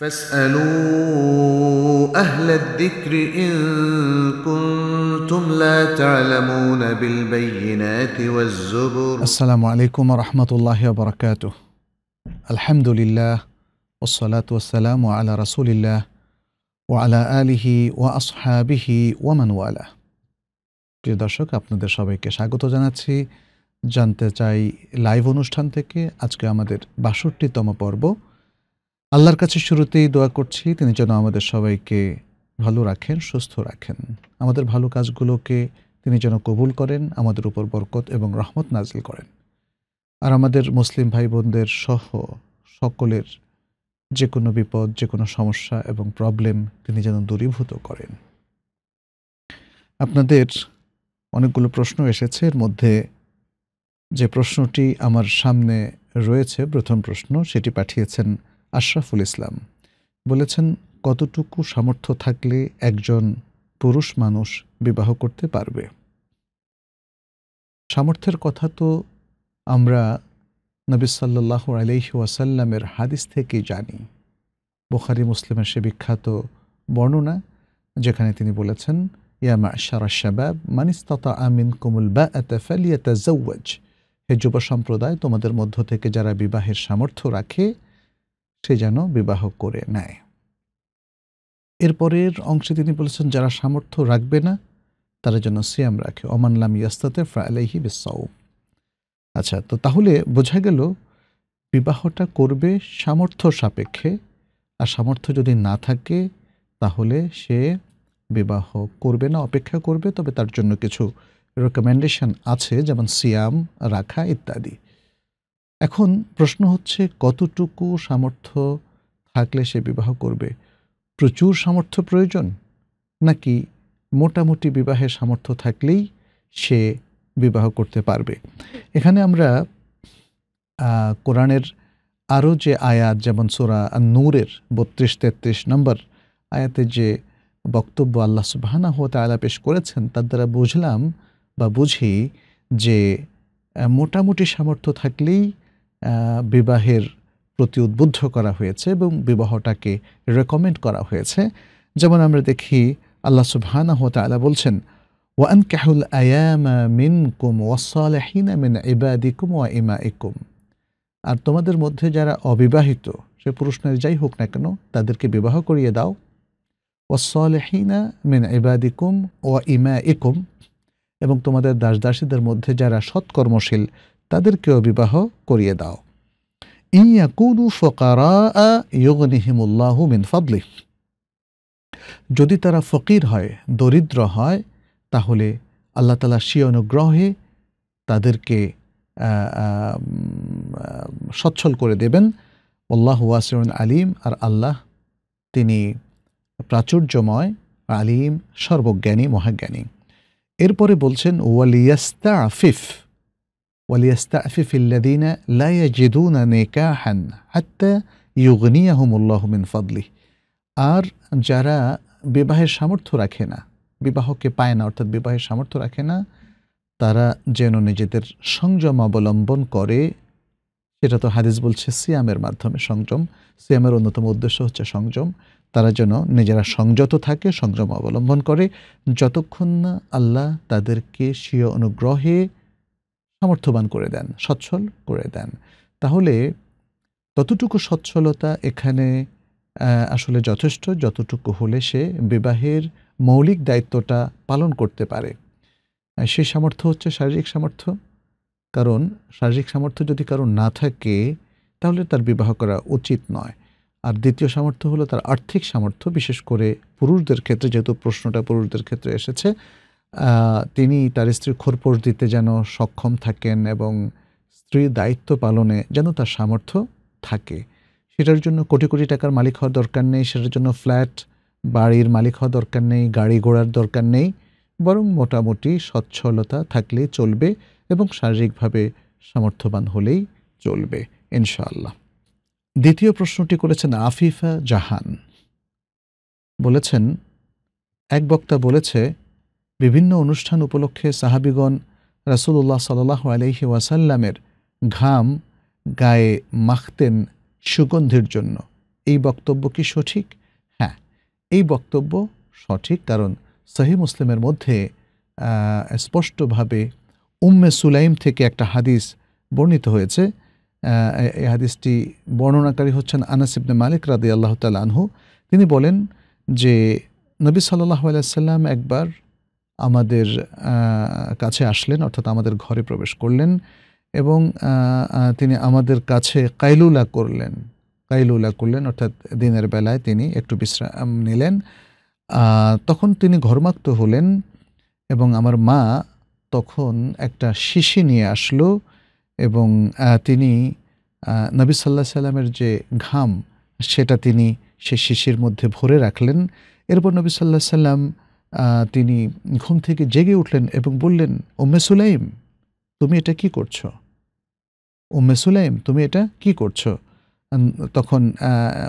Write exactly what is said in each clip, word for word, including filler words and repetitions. فاسألوا أهل الذكر إن كنتم لا تعلمون بالبينات والزبر السلام عليكم ورحمة الله وبركاته الحمد لله والصلاة والسلام على رسول الله وعلى آله وأصحابه ومن والاه প্রিয় দর্শক আপনাদের সবাইকে স্বাগত জানাচ্ছি জানতে চাই লাইভ অনুষ্ঠান থেকে আজকে আমাদের বাষট্টিতম পর্ব আল্লাহর কাছে শুরুতেই দোয়া করছি তিনি যেন আমাদের সবাইকে ভালো রাখেন সুস্থ রাখেন আমাদের ভালো কাজগুলোকে তিনি যেন কবুল করেন আমাদের উপর বরকত এবং রহমত নাযিল করেন আর আমাদের মুসলিম ভাই বোনদের সহ সকলের যে কোনো বিপদ যে কোনো সমস্যা এবং প্রবলেম তিনি যেন দূরীভূত করেন আপনাদের অনেকগুলো প্রশ্ন এসেছে এর মধ্যে যে প্রশ্নটি আমার সামনে রয়েছে প্রথম প্রশ্ন সেটি পাঠিয়েছেন আশরাফুল ইসলাম বলেছেন কতটুকু সামর্থ্য থাকলে একজন পুরুষ মানুষ বিবাহ করতে পারবে সামর্থ্যের কথা তো আমরা নবী সাল্লাল্লাহু আলাইহি ওয়াসাল্লামের হাদিস থেকে জানি বুখারী মুসলিমের সে বিখ্যাত বর্ণনা যেখানে তিনি বলেছেন ইয়া মা'শারা শাবাব মান ইসতাতাআ মিনকুমুল বাআতা ফালিয়াতাযাওয়াজ হে যুব সম্প্রদায় তোমাদের মধ্য থেকে যারা বিবাহের সামর্থ্য রাখে সে যেন বিবাহ করে নেয় এরপরের অংশে তিনি বলেছেন যারা সামর্থ্য রাখবে না তারা যেন সিয়াম রাখে ওমান লাম ইয়াস্তাতি ফালাইহি বিসসাওম আচ্ছা তো তাহলে বোঝা গেল বিবাহটা করবে সামর্থ্য সাপেক্ষে আর সামর্থ্য যদি না থাকে তাহলে সে বিবাহ করবে না অপেক্ষা করবে তবে তার জন্য কিছু রেকমেন্ডেশন আছে যেমন সিয়াম রাখা ইত্যাদি এখন প্রশ্ন হচ্ছে কতটুকু সামর্থ্য থাকলে সে বিবাহ করবে প্রচুর সামর্থ্য প্রয়োজন নাকি মোটামুটি বিবাহের সামর্থ্য থাকলেই সে বিবাহ করতে পারবে এখানে আমরা কোরআনের আরো যে আয়াত যেমন সূরা আন-নূরের বত্রিশ তেত্রিশ নম্বর আয়াতে যে বক্তব্য আল্লাহ সুবহানাহু ওয়া তাআলা পেশ করেছেন তার দ্বারা বুঝলাম বা বুঝি যে মোটামুটি সামর্থ্য থাকলেই বিবাহের প্রতি উদ্বুদ্ধ করা হয়েছে এবং বিবাহটাকে রেকমেন্ড করা হয়েছে যেমন আমরা দেখি আল্লাহ সুবহানাহু ওয়া তাআলা বলছেন ওয়া আনকাহুল আয়ামা মিনকুম ওয়াস-সালিহিনা মিন ইবাদিকুম ওয়া ইমাইকুম আর তোমাদের মধ্যে যারা অবিবাহিত সে পুরুষ নারী যাই হোক না কেন তাদেরকে বিবাহ করিয়ে দাও ওয়াস-সালিহিনা মিন ইবাদিকুম ওয়া ইমাইকুম এবং তোমাদের দাস-দাসীদের মধ্যে যারা সৎকর্মশীল তাদেরকেও বিবাহ করিয়ে দাও ইন ইয়াকুনু ফুকারাআ ইউগনিহিমুল্লাহু মিন ফাদলিহি যদি তারা ফকির হয় দরিদ্র হয় তাহলে আল্লাহ তাআলা সেই অনুগ্রহে তাদেরকে সচ্ছল করে দেবেন আল্লাহু ওয়াসিউন আলিম আর আল্লাহ তিনি প্রাচুর্যময় আলিম সর্বজ্ঞানী মহাজ্ঞানী এরপরে বলছেন ওয়ালিয়াস্তাফিফ ওয়ালিয়াস্তাফিফ আল্লাযীনা লা ইয়াজিদুনা নিকাহান হাত্তা ইউগনিয়াহুমুল্লাহু মিন ফাদলিহি আর যারা বিবাহের সামর্থ্য রাখে না বিবাহকে পায় না অর্থাৎ বিবাহের সামর্থ্য রাখে না তারা যেন নিজেদের সংযম অবলম্বন করে সেটা তো হাদিস বলছে সিয়ামের মাধ্যমে সংযম সিয়ামের অন্যতম উদ্দেশ্য হচ্ছে সংযম তারা যেন নিজেরা সংযত থাকে সংযম অবলম্বন করে যতক্ষণ না আল্লাহ তাদেরকে স্বীয় অনুগ্রহে সামর্থ্যবান করে দেন সচ্ছল করে দেন তাহলে ততটুকু সচ্ছলতা এখানে আসলে যথেষ্ট যতটুকু হলে সে বিবাহের মৌলিক দায়িত্বটা পালন করতে পারে সেই সামর্থ্য হচ্ছে শারীরিক সামর্থ্য কারণ শারীরিক সামর্থ্য যদি কারো না থাকে তাহলে তার বিবাহ করা উচিত নয় আর দ্বিতীয় সামর্থ্য হলো তার আর্থিক সামর্থ্য বিশেষ করে পুরুষদের ক্ষেত্রে যেহেতু প্রশ্নটা পুরুষদের ক্ষেত্রে এসেছে তিনি তার স্ত্রীর খোরপোশ দিতে যেন সক্ষম থাকেন এবং স্ত্রীর দায়িত্ব পালনে যেন তার সামর্থ্য থাকে সেটার জন্য কোটি কোটি টাকার মালিক হওয়ার দরকার নেই সেটার জন্য ফ্ল্যাট বাড়ির মালিক হওয়ার দরকার নেই গাড়ি ঘোড়ার দরকার নেই বরং মোটামুটি সচ্ছলতা থাকলে চলবে এবং শারীরিকভাবে সামর্থ্যবান হলেই চলবে ইনশাআল্লাহ দ্বিতীয় প্রশ্নটি করেছেন আফিফা জাহান বলেছেন এক বক্তা বলেছে বিভিন্ন অনুষ্ঠান উপলক্ষে সাহাবীগণ রাসূলুল্লাহ সাল্লাল্লাহু আলাইহি ওয়াসাল্লামের ঘাম গায়ে মাখতেন সুগন্ধির জন্য এই বক্তব্য কি সঠিক? হ্যাঁ, এই বক্তব্য সঠিক, কারণ সহিহ মুসলিমের মধ্যে স্পষ্টভাবে উম্মে সুলাইম থেকে একটা হাদিস বর্ণিত হয়েছে। এই হাদিসটি বর্ণনাকারী হচ্ছেন আনাস ইবনে মালিক রাদিয়াল্লাহু তাআলা আনহু। তিনি বলেন যে নবী সাল্লাল্লাহু আলাইহি সাল্লাম একবার আমাদের কাছে আসলেন, অর্থাৎ আমাদের ঘরে প্রবেশ করলেন এবং তিনি আমাদের কাছে কাইলুলা করলেন কাইলুলা করলেন অর্থাৎ দিনের বেলায় তিনি একটু বিশ্রাম নিলেন। তখন তিনি ঘর্মাক্ত হলেন এবং আমার মা তখন একটা শিশি নিয়ে আসলো এবং তিনি নবী সাল্লাল্লাহু আলাইহি সাল্লামের যে ঘাম সেটা তিনি সেই শিশির মধ্যে ভরে রাখলেন। এরপর নবী সাল্লাল্লাহু আলাইহি সাল্লাম তিনি ঘুম থেকে জেগে উঠলেন এবং বললেন, উম্মে সুলাইম তুমি এটা কি করছো? উম্মে সুলাইম তুমি এটা কি করছো? তখন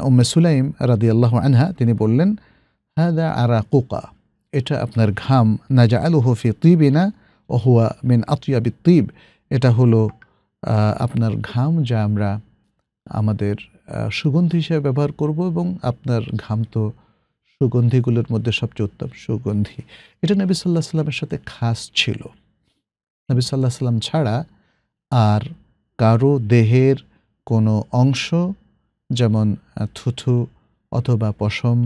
উম্মে সুলাইম রাদিয়াল্লাহু আনহা তিনি বললেন, হাদা আরাকুকা, এটা আপনার ঘাম, নাজআলুহু ফি তিবিনা ওয়া হুয়া মিন আতইয়াবিত তিব, এটা হলো আপনার ঘাম যা আমরা আমাদের সুগন্ধি হিসেবে ব্যবহার করব এবং আপনার ঘাম তো সুগন্ধিগুলোর মধ্যে সবচেয়ে উত্তম সুগন্ধি। এটা নবী সাল্লাল্লাহু আলাইহি সাল্লামের সাথে খাস ছিল। নবী সাল্লাল্লাহু আলাইহি সাল্লাম ছাড়া আর কারো দেহের কোনো অংশ, যেমন থুথু অথবা পশম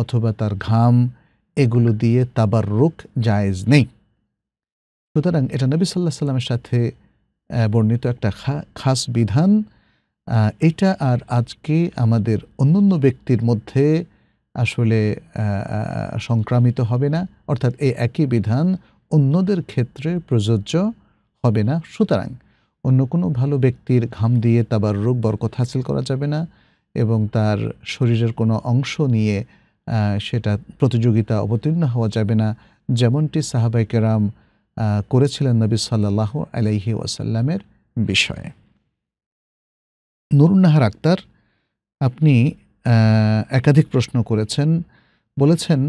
অথবা তার ঘাম, এগুলো দিয়ে তাবাররুক জায়েজ নেই। সুতরাং এটা নবী সাল্লাল্লাহু আলাইহি সাল্লামের সাথে বর্ণিত একটা খাস বিধান। এটা আর আজকে আমাদের অন্যান্য ব্যক্তির মধ্যে আসলে সংক্রামিত হবে না, অর্থাৎ এই একই বিধান অন্যদের ক্ষেত্রে প্রযোজ্য হবে না। সুতরাং অন্য কোনো ভালো ব্যক্তির ঘাম দিয়ে তাবাররুক বরকত হাসিল করা যাবে না এবং তার শরীরের কোনো অংশ নিয়ে সেটা প্রতিযোগিতা অবতীর্ণ হওয়া যাবে না, যেমনটি সাহাবায়ে কেরাম করেছিলেন নবী সাল্লাল্লাহু আলাইহি ওয়াসাল্লামের বিষয়ে। নুরুন্নাহার আক্তার আপনি একাধিক প্রশ্ন করেছেন, বলেছেন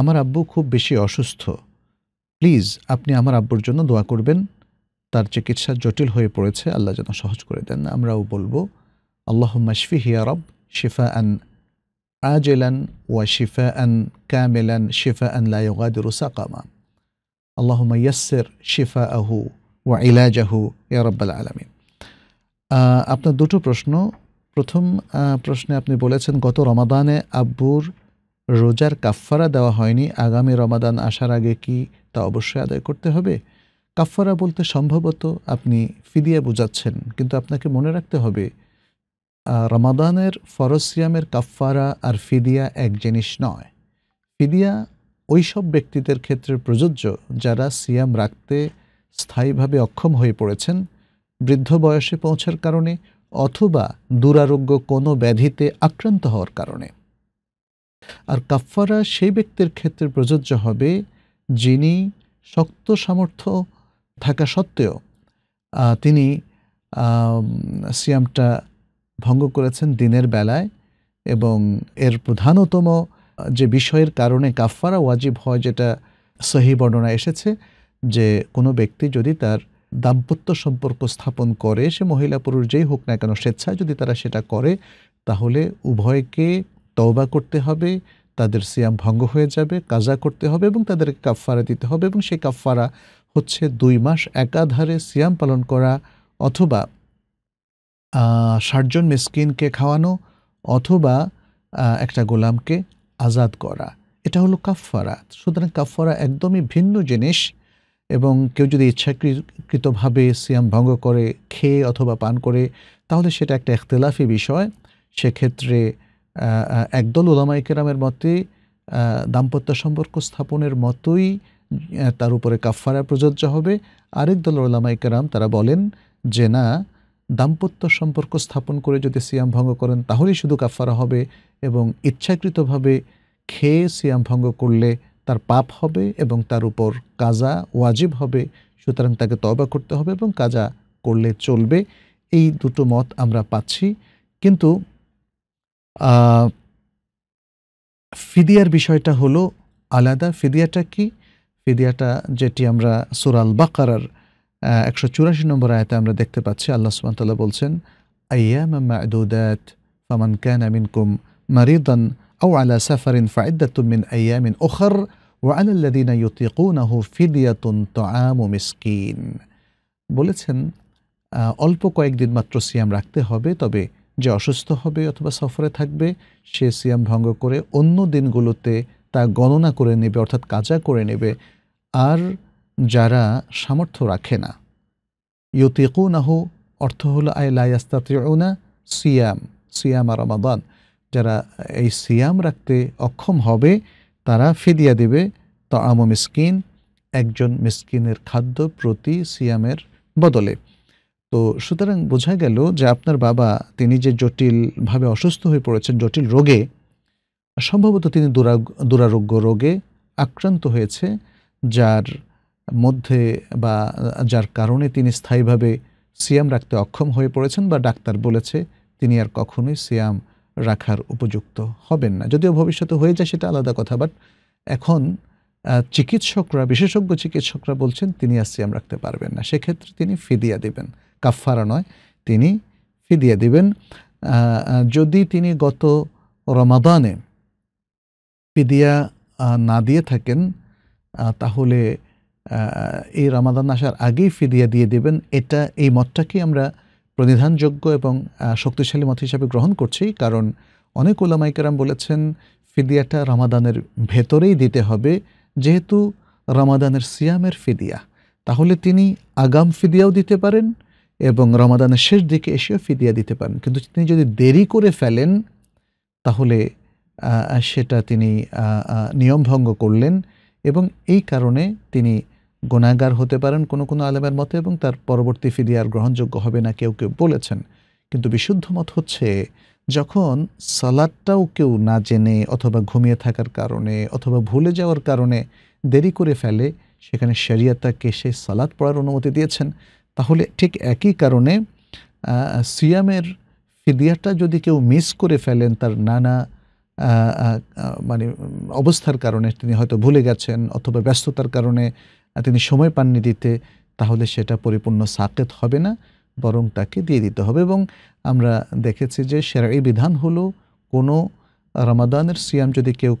আমার আব্বু খুব বেশি অসুস্থ, প্লিজ আপনি আমার আব্বুর জন্য দোয়া করবেন, তার চিকিৎসা জটিল হয়ে পড়েছে, আল্লাহ যেন সহজ করে দেন। আমরাও বলবো আল্লাহুম্মা ইশফিহি ইয়া রব শিফাআন আজিলান ওয়া শিফাআন কামিলান শিফাআন লা ইউগাদিরু সাকামা, আল্লাহুম্মা ইয়াসসির শিফাআহু ওয়া ইলাজাহু ইয়া রাব্বাল আলামিন। আপনার দুটো প্রশ্ন। প্রথম প্রশ্নে আপনি বলেছেন গত রমাদানে আব্বুর রোজার কাফফারা দেওয়া হয়নি, আগামী রমাদান আসার আগে কি তা অবশ্যই আদায় করতে হবে? কাফফারা বলতে সম্ভবত আপনি ফিদিয়া বোঝাচ্ছেন, কিন্তু আপনাকে মনে রাখতে হবে রমাদানের ফরজ সিয়ামের কাফফারা আর ফিদিয়া এক জিনিস নয়। ফিদিয়া ওই সব ব্যক্তিদের ক্ষেত্রে প্রযোজ্য যারা সিয়াম রাখতে স্থায়ীভাবে অক্ষম হয়ে পড়েছেন, বৃদ্ধ বয়সে পৌঁছার কারণে অথবা দুরারোগ্য কোনো ব্যাধিতে আক্রান্ত হওয়ার কারণে। আর কাফফারা সেই ব্যক্তির ক্ষেত্রে প্রযোজ্য হবে যিনি শক্ত সামর্থ্য থাকা সত্ত্বেও তিনি সিয়ামটা ভঙ্গ করেছেন দিনের বেলায়, এবং এর প্রধানতম যে বিষয়ের কারণে কাফফারা ওয়াজিব হয়, যেটা সহিহ বর্ণনা এসেছে যে কোনো ব্যক্তি যদি তার দাম্পত্য সম্পর্ক স্থাপন করে, সে মহিলা পুরুষ যেই হোক না কেন, স্বেচ্ছায় যদি তারা সেটা করে তাহলে উভয়কে তওবা করতে হবে, তাদের সিয়াম ভঙ্গ হয়ে যাবে, কাজা করতে হবে এবং তাদেরকে কাফফারা দিতে হবে। এবং সেই কাফফারা হচ্ছে দুই মাস একাধারে সিয়াম পালন করা, অথবা ষাটজন মিসকিনকে খাওয়ানো, অথবা একটা গোলামকে আজাদ করা, এটা হলো কাফফারা। সুতরাং কাফফারা একদমই ভিন্ন জিনিস। এবং কেউ যদি ইচ্ছাকৃতভাবে সিয়াম ভঙ্গ করে, খেয়ে অথবা পান করে, তাহলে সেটা একটা ইখতিলাফি বিষয়। সেক্ষেত্রে একদল উলামায়ে কেরামের মতে দাম্পত্য সম্পর্ক স্থাপনের মতোই তার উপরে কাফফারা প্রযোজ্য হবে। আরেক দল উলামায়ে কেরাম তারা বলেন যে না, দাম্পত্য সম্পর্ক স্থাপন করে যদি সিয়াম ভঙ্গ করেন তাহলেই শুধু কাফফারা হবে, এবং ইচ্ছাকৃতভাবে খেয়ে সিয়াম ভঙ্গ করলে তার পাপ হবে এবং তার উপর কাজা ওয়াজিব হবে, সুতরাং তাকে তওবা করতে হবে এবং কাজা করলে চলবে। এই দুটো মত আমরা পাচ্ছি। কিন্তু ফিদিয়ার বিষয়টা হলো আলাদা। ফিদিয়াটা কি? ফিদিয়াটা যেটি আমরা সূরা আল বাকারার একশো চুরাশি নম্বর আয়াতে আমরা দেখতে পাচ্ছি, আল্লাহ সুবহানাহু ওয়া তাআলা বলছেন আইয়ামা মা'দুদাত فمن كان منكم مريضا أو على سفر فعدة من أيام أخر وعلى الذين يطيقونه فدية طعام مسكين বলেছেন অল্প কয়েকদিন মাত্র সিয়াম রাখতে হবে তবে যে অসুস্থ হবে অথবা সফরে থাকবে সে সিয়াম ভঙ্গ করে অন্য দিনগুলোতে তা গণনা করে নেবে অর্থাৎ কাজা করে নেবে আর যারা সামর্থ্য রাখে না ইউতিকুনাহু অর্থ হলো আই লা ইস্তাতিউনা সিয়াম সিয়াম রমাদান যারা এই সিয়াম রাখতে অক্ষম হবে তারা ফিদিয়া দিবে তাআম মিসকিন একজন মিসকিনের খাদ্য প্রতি সিয়ামের বদলে তো সুতরাং বোঝা গেল যে আপনার বাবা তিনি যে জটিল ভাবে অসুস্থ হয়ে পড়েছেন জটিল রোগে সম্ভবত তিনি দুরারোগ্য রোগে আক্রান্ত হয়েছে যার মধ্যে বা যার কারণে তিনি স্থায়ীভাবে সিয়াম রাখতে অক্ষম হয়ে পড়েছেন বা ডাক্তার বলেছে তিনি আর কখনোই সিয়াম রাখার উপযুক্ত হবেন না যদিও ভবিষ্যতে হয়ে যায় সেটা আলাদা কথা বাট এখন চিকিৎসকরা বিশেষজ্ঞ চিকিৎসকরা বলছেন তিনি আর সিয়াম রাখতে পারবেন না সেই ক্ষেত্রে তিনি ফিদিয়া দিবেন কাফারা নয় তিনি ফিদিয়া দিবেন যদি তিনি গত রমাদানে ফিদিয়া না দিয়ে থাকেন তাহলে এই রমাদান আসার আগেই ফিদিয়া দিয়ে দিবেন এটা এই মতটাকে আমরা প্রতিধানযোগ্য এবং শক্তিশালী মত হিসেবে গ্রহণ করছি কারণ অনেক উলামায়ে কেরাম বলেছেন ফিদিয়াটা রমাদানের ভেতরেই দিতে হবে যেহেতু রমাদানের সিয়ামের ফিদিয়া তাহলে তিনি আগাম ফিদিয়াও দিতে পারেন এবং রমাদানের শেষ দিকে এসেও ফিদিয়া দিতে পারেন কিন্তু তিনি যদি দেরি করে ফেলেন তাহলে সেটা তিনি নিয়ম ভঙ্গ করলেন এবং এই কারণে তিনি গুনাহগার হতে পারেন কোনো কোনো আলেমের মতে এবং তার পরবর্তী ফিদিয়ার গ্রহণযোগ্য হবে না কেউ কেউ বলেছেন কিন্তু বিশুদ্ধ মত হচ্ছে যখন সালাতটাও কেউ না জেনে অথবা ঘুমিয়ে থাকার কারণে অথবা ভুলে যাওয়ার কারণে দেরি করে ফেলে সেখানে শরিয়ত তাকে সেই সালাত পড়ার অনুমতি দিয়েছেন তাহলে ঠিক একই কারণে সিয়ামের ফিদিয়াটা যদি কেউ মিস করে ফেলেন তার নানা মানে অবস্থার কারণে তিনি হয়তো ভুলে গেছেন অথবা ব্যস্ততার কারণে তিনি সময় পাননি দিতে তাহলে সেটা পরিপূর্ণ সাকেত হবে না বরং তাকে দিয়ে দিতে হবে এবং আমরা দেখেছি যে শরঈ বিধান হলো কোনো রমাদানের সিয়াম যদি কেউ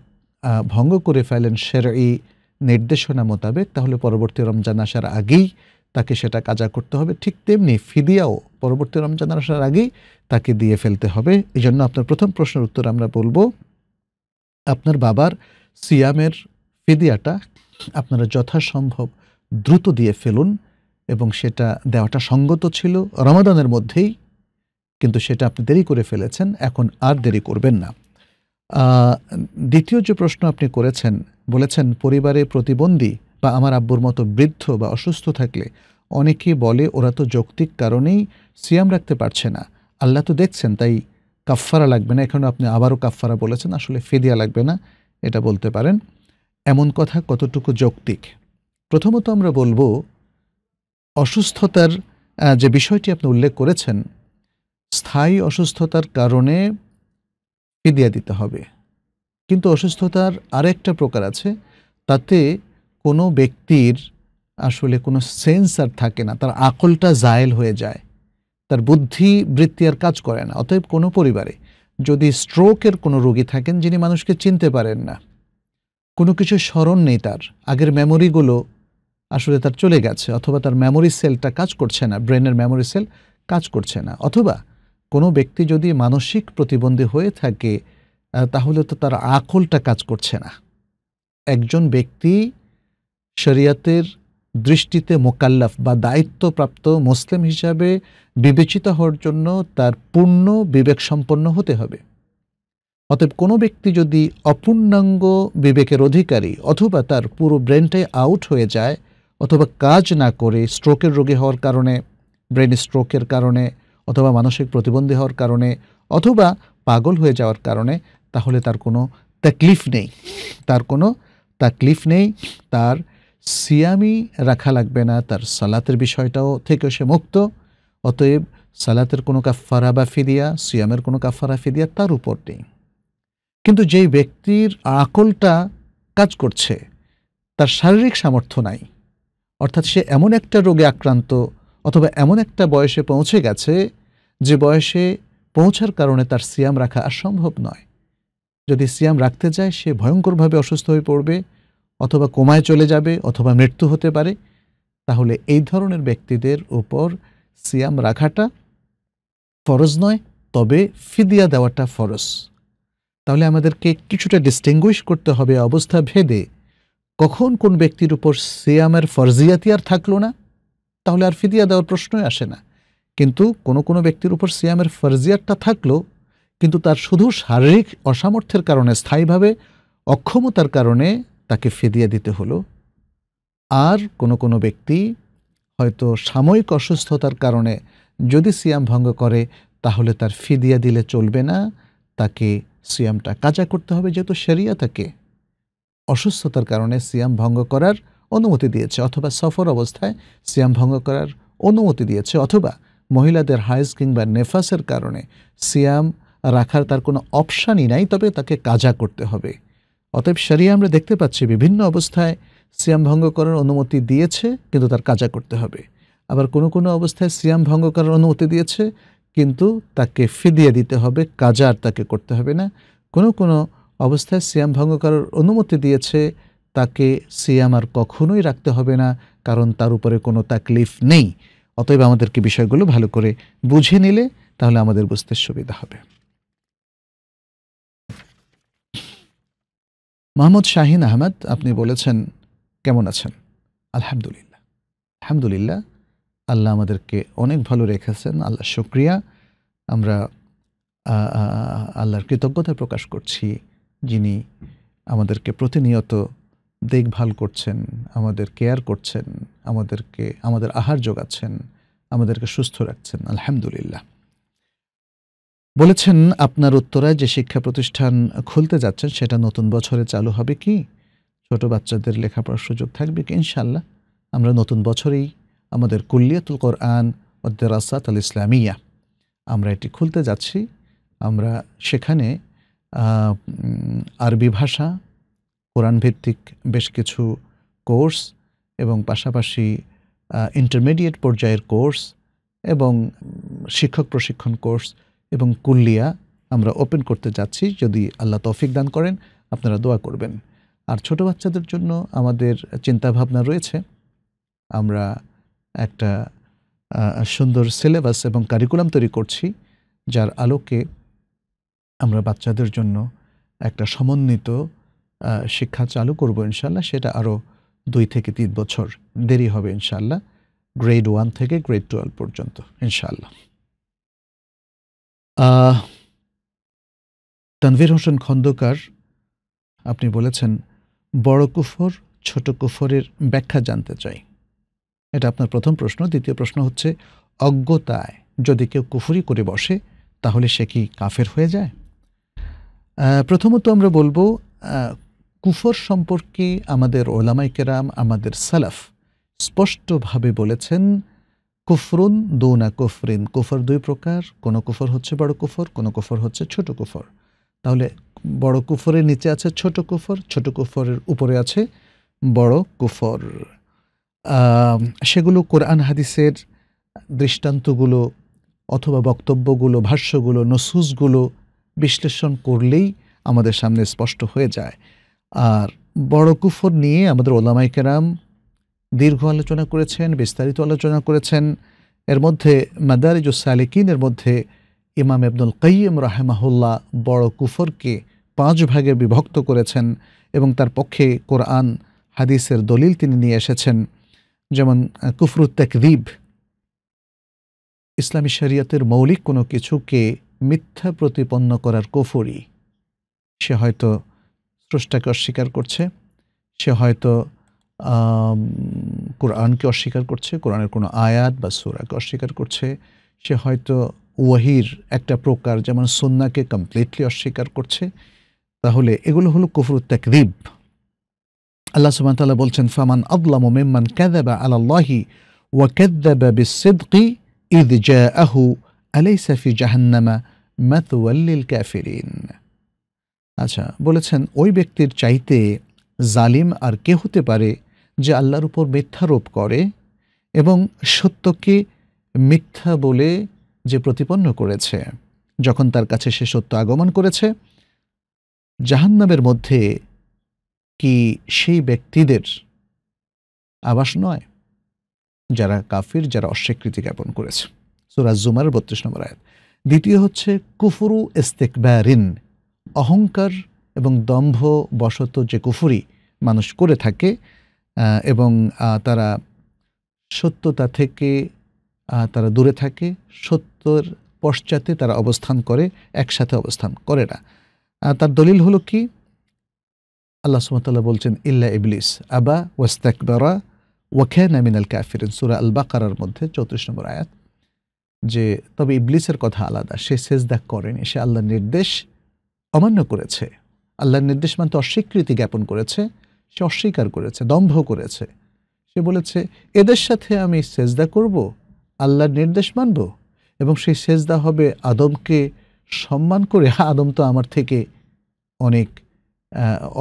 ভঙ্গ করে ফেলেন শরঈ নির্দেশনা মোতাবেক তাহলে পরবর্তী রমজান আসার আগেই তাকে সেটা কাজা করতে হবে ঠিক তেমনি ফিদিয়াও পরবর্তী রমজান আসার আগেই তাকে দিয়ে ফেলতে হবে এই জন্য আপনার প্রথম প্রশ্নের উত্তর আমরা বলবো আপনার বাবার সিয়ামের ফিদিয়াটা আপনারা যথাসম্ভব দ্রুত দিয়ে ফেলুন এবং সেটা দেওয়াটা সঙ্গত ছিল রমাদানের মধ্যেই কিন্তু সেটা আপনি দেরি করে ফেলেছেন এখন আর দেরি করবেন না দ্বিতীয় যে প্রশ্ন আপনি করেছেন বলেছেন পরিবারে প্রতিবন্ধী বা আমার আব্বুর মতো বৃদ্ধ বা অসুস্থ থাকলে অনেকেই বলে ওরা তো যৌক্তিক কারণেই সিয়াম রাখতে পারছে না আল্লাহ তো দেখছেন তাই কাফফারা লাগবে না এখনও আপনি আবারও কাফফারা বলেছেন আসলে ফিদিয়া লাগবে না এটা বলতে পারেন এমন কথা কতটুকু যৌক্তিক প্রথমত আমরা বলবো অসুস্থতার যে বিষয়টি আপনি উল্লেখ করেছেন স্থায়ী অসুস্থতার কারণে ফিদিয়া দিতে হবে কিন্তু অসুস্থতার আরেকটা প্রকার আছে তাতে কোনো ব্যক্তির আসলে কোনো সেন্স আর থাকে না তার আকলটা জায়েল হয়ে যায় তার বুদ্ধি বৃত্তি আর কাজ করে না অতএব কোনো পরিবারে যদি স্ট্রোকের কোনো রোগী থাকেন যিনি মানুষকে চিনতে পারেন না কোনো কিছু স্মরণ নেই তার আগের মেমোরিগুলো আসলে তার চলে গেছে অথবা তার মেমোরি সেলটা কাজ করছে না ব্রেনের মেমোরি সেল কাজ করছে না অথবা কোনো ব্যক্তি যদি মানসিক প্রতিবন্ধী হয়ে থাকে তাহলে তো তার আকলটা কাজ করছে না একজন ব্যক্তি শরিয়াতের দৃষ্টিতে মোকাল্লাফ বা দায়িত্বপ্রাপ্ত মুসলিম হিসাবে বিবেচিত হওয়ার জন্য তার পূর্ণ বিবেক সম্পন্ন হতে হবে অতএব কোনো ব্যক্তি যদি অপূর্ণাঙ্গ বিবেকের অধিকারী অথবা তার পুরো ব্রেনটাই আউট হয়ে যায় অথবা কাজ না করে স্ট্রোকের রোগী হওয়ার কারণে ব্রেন স্ট্রোকের কারণে অথবা মানসিক প্রতিবন্ধী হওয়ার কারণে অথবা পাগল হয়ে যাওয়ার কারণে তাহলে তার কোনো তাকলিফ নেই তার কোনো তাকলিফ নেই তার সিয়ামি রাখা লাগবে না তার সালাতের বিষয়টাও থেকে সে মুক্ত অতএব সালাতের কোনো কাফফারা বা ফিদিয়া সিয়ামের কোনো কাফফারা ফিদিয়া তার উপর নেই কিন্তু যেই ব্যক্তির আকলটা কাজ করছে তার শারীরিক সামর্থ্য নাই অর্থাৎ সে এমন একটা রোগে আক্রান্ত অথবা এমন একটা বয়সে পৌঁছে গেছে যে বয়সে পৌঁছার কারণে তার সিয়াম রাখা অসম্ভব নয়। যদি সিয়াম রাখতে যায় সে ভয়ঙ্করভাবে অসুস্থ হয়ে পড়বে, অথবা কোমায় চলে যাবে, অথবা মৃত্যু হতে পারে। তাহলে এই ধরনের ব্যক্তিদের উপর সিয়াম রাখাটা ফরজ নয়, তবে ফিদিয়া দেওয়াটা ফরজ। তাহলে আমাদেরকে কিছুটা ডিস্টিংগুইশ করতে হবে অবস্থা ভেদে, কখন কোন ব্যক্তির উপর সিয়ামের ফরজিয়াতি আর থাকলো না, তাহলে আর ফিদিয়া দেওয়ার প্রশ্নই আসে না। কিন্তু কোনো কোনো ব্যক্তির উপর সিয়ামের ফরজিয়াতটা থাকলো, কিন্তু তার শুধু শারীরিক অসামর্থ্যের কারণে, স্থায়ীভাবে অক্ষমতার কারণে তাকে ফিদিয়া দিতে হলো। আর কোনো কোনো ব্যক্তি হয়তো সাময়িক অসুস্থতার কারণে যদি সিয়াম ভঙ্গ করে তাহলে তার ফিদিয়া দিলে চলবে না, তাকে সিয়ামটা কাজা করতে হবে, যেহেতু শরিয়া তাকে অসুস্থতার কারণে সিয়াম ভঙ্গ করার অনুমতি দিয়েছে, অথবা সফর অবস্থায় সিয়াম ভঙ্গ করার অনুমতি দিয়েছে, অথবা মহিলাদের হাইজ কিংবা নেফাসের কারণে সিয়াম রাখার তার কোনো অপশানই নাই, তবে তাকে কাজা করতে হবে। অতএব শরিয়া আমরা দেখতে পাচ্ছি বিভিন্ন অবস্থায় সিয়াম ভঙ্গ করার অনুমতি দিয়েছে কিন্তু তার কাজা করতে হবে, আবার কোনো কোনো অবস্থায় সিয়াম ভঙ্গ করার অনুমতি দিয়েছে কিন্তু তাকে ফিদিয়া দিতে হবে, কাজা আর তাকে করতে হবে না। কোনো কোনো অবস্থায় সিয়াম ভঙ্গ করার অনুমতি দিয়েছে, তাকে সিয়াম আর কখনোই রাখতে হবে না, কারণ তার উপরে কোনো তাকলিফ নেই। অতএব আমাদেরকে বিষয়গুলো ভালো করে বুঝে নিলে তাহলে আমাদের বুঝতে সুবিধা হবে। মোহাম্মদ শাহিন আহমদ আপনি বলেছেন, কেমন আছেন? আলহামদুলিল্লাহ, আলহামদুলিল্লাহ, আল্লাহ আমাদেরকে অনেক ভালো রেখেছেন, আল্লাহ শুক্রিয়া। আমরা আল্লাহর কৃতজ্ঞতা প্রকাশ করছি যিনি আমাদেরকে প্রতিনিয়ত দেখভাল করছেন, আমাদের কেয়ার করছেন, আমাদেরকে আমাদের আহার যোগাচ্ছেন, আমাদেরকে সুস্থ রাখছেন, আলহামদুলিল্লাহ। বলেছেন আপনার উত্তরায় যে শিক্ষা প্রতিষ্ঠান খুলতে যাচ্ছেন সেটা নতুন বছরে চালু হবে কি? ছোট বাচ্চাদের লেখাপড়ার সুযোগ থাকবে কি? ইনশাআল্লাহ আমরা নতুন বছরেই আমাদের কুল্লিয়াতুল কোরআন ও দেরাসাত আল ইসলামিয়া আমরা এটি খুলতে যাচ্ছি। আমরা সেখানে আরবি ভাষা, কোরআন ভিত্তিক বেশ কিছু কোর্স এবং পাশাপাশি ইন্টারমিডিয়েট পর্যায়ের কোর্স এবং শিক্ষক প্রশিক্ষণ কোর্স এবং কুল্লিয়া আমরা ওপেন করতে যাচ্ছি। যদি আল্লাহ তৌফিক দান করেন আপনারা দোয়া করবেন। আর ছোট বাচ্চাদের জন্য আমাদের চিন্তাভাবনা রয়েছে, আমরা একটা সুন্দর সিলেবাস এবং কারিকুলাম তৈরি করছি, যার আলোকে আমরা বাচ্চাদের জন্য একটা সমন্বিত শিক্ষা চালু করব ইনশাআল্লাহ। সেটা আরও দুই থেকে তিন বছর দেরি হবে ইনশাআল্লাহ, গ্রেড ওয়ান থেকে গ্রেড টুয়েলভ পর্যন্ত ইনশাআল্লাহ। তানভীর হোসেন খন্দকার আপনি বলেছেন, বড় কুফর ছোট কুফরের ব্যাখ্যা জানতে চাই। এটা আপনার প্রথম প্রশ্ন। দ্বিতীয় প্রশ্ন হচ্ছে, অজ্ঞতায় যদি কেউ কুফরি করে বসে তাহলে সে কি কাফের হয়ে যায়? প্রথমত আমরা বলবো, কুফর সম্পর্কে আমাদের ওলামায়ে কেরাম, আমাদের সালাফ স্পষ্টভাবে বলেছেন, কুফরুন দুনা কুফরিন, কুফর দুই প্রকার, কোনো কুফর হচ্ছে বড় কুফর, কোনো কুফর হচ্ছে ছোট কুফর। তাহলে বড় কুফরের নিচে আছে ছোট কুফর, ছোট কুফরের উপরে আছে বড় কুফর। সেগুলো কোরআন হাদিসের দৃষ্টান্তগুলো অথবা বক্তব্যগুলো, ভাষ্যগুলো, নসুসগুলো বিশ্লেষণ করলেই আমাদের সামনে স্পষ্ট হয়ে যায়। আর বড় কুফর নিয়ে আমাদের ওলামায়ে কেরাম দীর্ঘ আলোচনা করেছেন, বিস্তারিত আলোচনা করেছেন। এর মধ্যে মাদারিজুস সালিকিনের মধ্যে ইমাম ইবনুল কাইয়িম রাহিমাহুল্লাহ বড় কুফরকে পাঁচ ভাগে বিভক্ত করেছেন এবং তার পক্ষে কোরআন হাদিসের দলিল তিনি নিয়ে এসেছেন। যেমন কুফরু তাকযিব, ইসলামী শরিয়াতের মৌলিক কোনো কিছুকে মিথ্যা প্রতিপন্ন করার কুফরি। সে হয়তো স্রষ্টাকে অস্বীকার করছে, সে হয়তো কোরআনকে অস্বীকার করছে, কোরআনের কোনো আয়াত বা সূরাকে অস্বীকার করছে, সে হয়তো ওয়াহির একটা প্রকার যেমন সুন্নাহকে কমপ্লিটলি অস্বীকার করছে। তাহলে এগুলো হলো কুফরু তাকযিব। আল্লাহ সুবহানাহু ওয়া তাআলা বলছেন, ফামান আযলামু মিম্মান কাযাবা আলাল্লাহি ওয়া কাযাবা বিস-সিদকি ইয জাআহু আলাইসা ফি জাহান্নামা মাতওয়াল লিল কাফিরিন। আচ্ছা, বলেছেন ওই ব্যক্তির চাইতে জালিম আর কে হতে পারে যে আল্লাহর উপর মিথ্যারোপ করে এবং সত্যকে মিথ্যা বলে যে প্রতিপন্ন করেছে, যখন তার কাছে সে সত্য আগমন করেছে। জাহান্নামের মধ্যে কি সেই ব্যক্তিদের আবাস নয় যারা কাফির, যারা অস্বীকৃতি জ্ঞাপন করেছে। সূরা জুমার বত্রিশ নম্বর আয়াত। দ্বিতীয় হচ্ছে কুফুরু ইস্তিকবারিন, অহংকার এবং দম্ভ বশত যে কুফুরি মানুষ করে থাকে এবং তারা সত্যতা থেকে তারা দূরে থাকে, সত্যর পশ্চাতে তারা অবস্থান করে, একসাথে অবস্থান করে না। তার দলিল হলো কি? আল্লাহ সুবহানাহু ওয়া তাআলা বলছেন ইল্লা ইবলিস আবা ওয়াস্তাকবারা ওয়া কানা মিনাল কাফিরিন, সূরা আল বাকারার মধ্যে চৌত্রিশ নম্বর আয়াত। যে তবে ইবলিসের কথা আলাদা, সে সেজদা করেনি, সে আল্লাহর নির্দেশ অমান্য করেছে, আল্লাহর নির্দেশ মানতে অস্বীকৃতি জ্ঞাপন করেছে, সে অস্বীকার করেছে, দম্ভ করেছে। সে বলেছে এদের সাথে আমি সেজদা করব, আল্লাহর নির্দেশ মানব এবং সেই সেজদা হবে আদমকে সম্মান করে, আদম তো আমার থেকে অনেক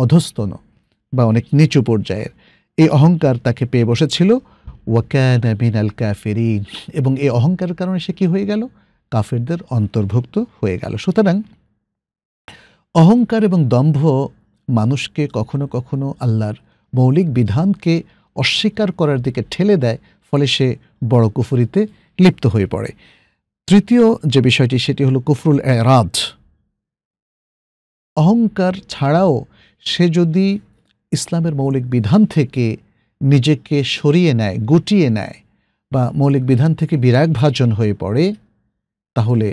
অধস্তন বা অনেক নিচু পর্যায়ের। এই অহংকার তাকে পেয়ে বসেছিল। ওয়াকানা মিনাল কাফিরিন, এবং এই অহংকারের কারণে সে কি হয়ে গেল? কাফিরদের অন্তর্ভুক্ত হয়ে গেল। সুতরাং অহংকার এবং দম্ভ মানুষকে কখনো কখনো আল্লাহর মৌলিক বিধানকে অস্বীকার করার দিকে ঠেলে দেয়, ফলে সে বড় কুফরিতে লিপ্ত হয়ে পড়ে। তৃতীয় যে বিষয়টি সেটি হলো কুফরুল এরাদ। অহংকার ছাড়াও সে যদি ইসলামের মৌলিক বিধান থেকে নিজেকে সরিয়ে নেয়, গুটিয়ে নেয় বা মৌলিক বিধান থেকে বিরাগ ভাজন হয়ে পড়ে, তাহলে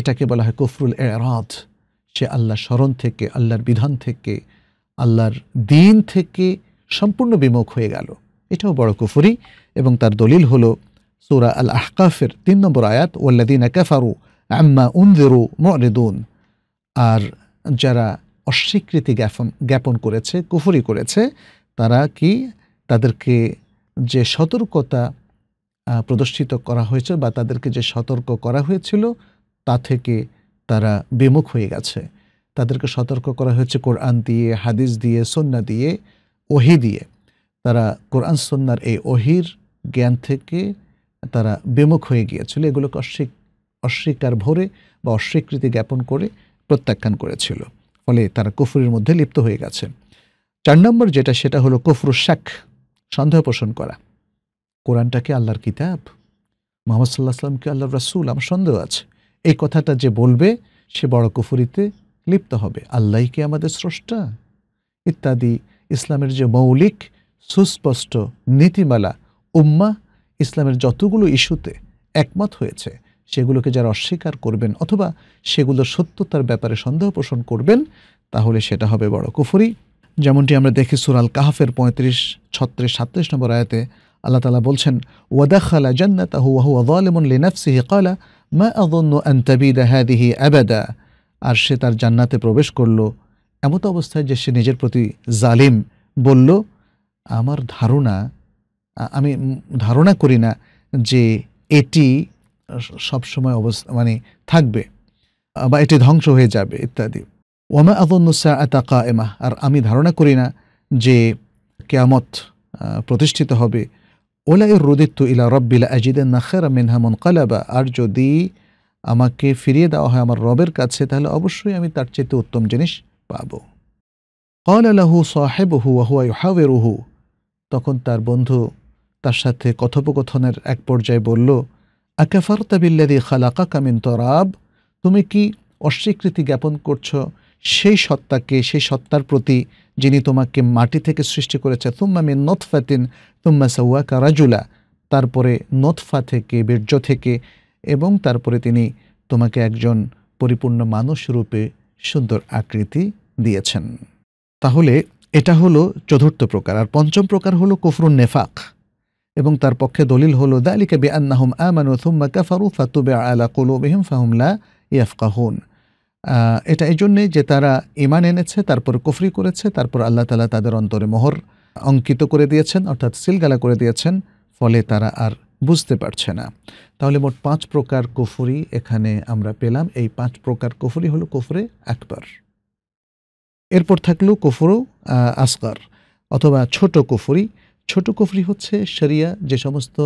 এটাকে বলা হয় কুফরুল এরাদ। সে আল্লাহর স্মরণ থেকে, আল্লাহর বিধান থেকে, আল্লাহর দিন থেকে সম্পূর্ণ বিমুখ হয়ে গেল। এটাও বড় কুফরি এবং তার দলিল হলো সূরা আল আহকাফের তিন নম্বর আয়াত, ওয়াল্লাযীনা কাফারু আম্মা উনযিরু মুরিদুন। আর যারা অস্বীকৃতি জ্ঞাপন জ্ঞাপন করেছে, কুফরি করেছে, তারা কি তাদেরকে যে সতর্কতা প্রদর্শিত করা হয়েছে বা তাদেরকে যে সতর্ক করা হয়েছিল তা থেকে তারা বিমুখ হয়ে গেছে। তাদেরকে সতর্ক করা হয়েছে কোরআন দিয়ে, হাদিস দিয়ে, সুন্নাহ দিয়ে, ওহী দিয়ে। তারা কোরআন সুন্নাহর এই ওহীর জ্ঞান থেকে তারা বিমুখ হয়ে গিয়েছিল, এগুলোকে অস্বীকার ভরে বা অস্বীকৃতি জ্ঞাপন করে প্রত্যাখ্যান করেছিল, ফলে তারা কুফরের মধ্যে লিপ্ত হয়ে গেছে। চার নম্বর যেটা সেটা হলো কুফরু শাক, সন্দেহ পোষণ করা। কোরআনটাকে আল্লাহর কিতাব, মুহাম্মদ সাল্লাল্লাহু আলাইহি ওয়াসাল্লামকে আল্লাহর রাসূল, আমার সন্দেহ আছে, এই কথাটা যে বলবে সে বড় কুফরিতে লিপ্ত হবে। আল্লাহই কি আমাদের স্রষ্টা ইত্যাদি ইসলামের যে মৌলিক সুস্পষ্ট নীতিমালা, উম্মাহ ইসলামের যতগুলো ইস্যুতে একমত হয়েছে সেগুলোকে যারা অস্বীকার করবেন অথবা সেগুলোর সত্যতার ব্যাপারে সন্দেহ পোষণ করবেন, তাহলে সেটা হবে বড় কুফরি। যেমনটি আমরা দেখি সূরা আল কাহফের পঁয়ত্রিশ, ছত্রিশ, সাতত্রিশ নম্বর আয়াতে আল্লাহ তাআলা বলছেন ওয়াদাখালা জান্নাতাহু ওয়া হুয়া যালিমুন লিনাফসিহি ক্বালা মা আযুন্নু আন তাবিদা হাযিহি আবাদা। আর সে তার জান্নাতে প্রবেশ করলো এমত অবস্থায় যে সে নিজের প্রতি জালিম, বলল আমার ধারণা, আমি ধারণা করি না যে এটি সবসময় অবস্থা মানে থাকবে বা এটি ধ্বংস হয়ে যাবে ইত্যাদি। ওয়ামা আযুন্নু সাআতা কায়েমা, আর আমি ধারণা করি না যে কিয়ামত প্রতিষ্ঠিত হবে। ওলা ইরুদিতু ইলা রাব্বিল আজিদান্না খায়রাম মিনহা মুনকালাবা, আর যদি আমাকে ফিরিয়ে দেওয়া হয় আমার রবের কাছে তাহলে অবশ্যই আমি তার চেয়ে উত্তম জিনিস পাবো। ক্বালা লাহু সাহিবুহু ওয়া হুয়া ইউহাওয়িরুহু, তখন তার বন্ধু তার সাথে কথোপকথনের এক পর্যায়ে বলল আকাফারতা বিল্লাযী খালাকাকা মিন তুরাব, তুমি কি অস্বীকৃতি জ্ঞাপন করছো সেই সত্তাকে, সেই সত্তার প্রতি যিনি তোমাকে মাটি থেকে সৃষ্টি করেছে। তুম্মা মিন নুতফাতিন তুম্মা সাওয়াকা রাজুলা, তারপরে নুতফা থেকে, বীর্য থেকে, এবং তারপরে তিনি তোমাকে একজন পরিপূর্ণ মানুষ রূপে সুন্দর আকৃতি দিয়েছেন। তাহলে এটা হলো চতুর্থ প্রকার। আর পঞ্চম প্রকার হলো কুফরুন নেফাক, এবং তার পক্ষে দলিল হলো যালিকা বিআন্নাহুম আমানু থুম্মা কাফারু ফাতুবা আলা কুলুবিহিম ফাহুম লা ইয়াফকাহুন। এটা এই জন্যে যে তারা ইমান এনেছে, তারপর কুফরি করেছে, তারপর আল্লাহ তাআলা তাদের অন্তরে মোহর অঙ্কিত করে দিয়েছেন, অর্থাৎ সিলগালা করে দিয়েছেন, ফলে তারা আর বুঝতে পারছে না। তাহলে মোট পাঁচ প্রকার কুফরি এখানে আমরা পেলাম। এই পাঁচ প্রকার কুফরি হলো কুফরে আকবার। এরপর থাকলো কুফরু আসগার অথবা ছোট কুফরি। ছোট কুফরি হচ্ছে শরিয়া যে সমস্ত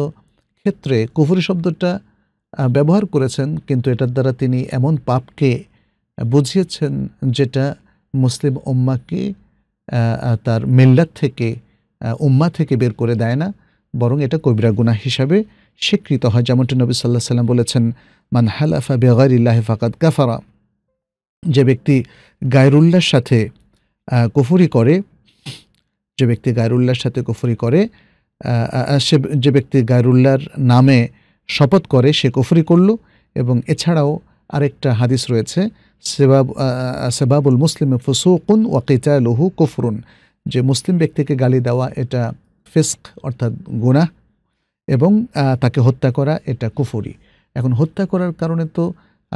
ক্ষেত্রে কুফরি শব্দটা ব্যবহার করেছেন, কিন্তু এটার দ্বারা তিনি এমন পাপকে বুঝিয়েছেন যেটা মুসলিম উম্মাকে তার মিল্লাত থেকে উম্মা থেকে বের করে দেয় না, বরং এটা কবিরা গুনাহ হিসাবে স্বীকৃত হয়। যেমনটি নবী সাল্লাল্লাহু আলাইহি ওয়াসাল্লাম বলেছেন, মান হালাফা বিগাইরিল্লাহি ফাকাদ কাফারা, যে ব্যক্তি গায়রুল্লাহর সাথে কুফরি করে যে ব্যক্তি গায়রুল্লাহর সাথে কুফরি করে সে যে ব্যক্তি গায়রুল্লাহর নামে শপথ করে সে কুফরি করল। এবং এছাড়াও আরেকটা হাদিস রয়েছে, সেবাব সেবাবুল মুসলিম ফুসুকুন ওয়া কিতালুহু কুফরুন, যে মুসলিম ব্যক্তিকে গালি দেওয়া এটা ফিস্ক অর্থাৎ গুনাহ, এবং তাকে হত্যা করা এটা কুফরি। এখন হত্যা করার কারণে তো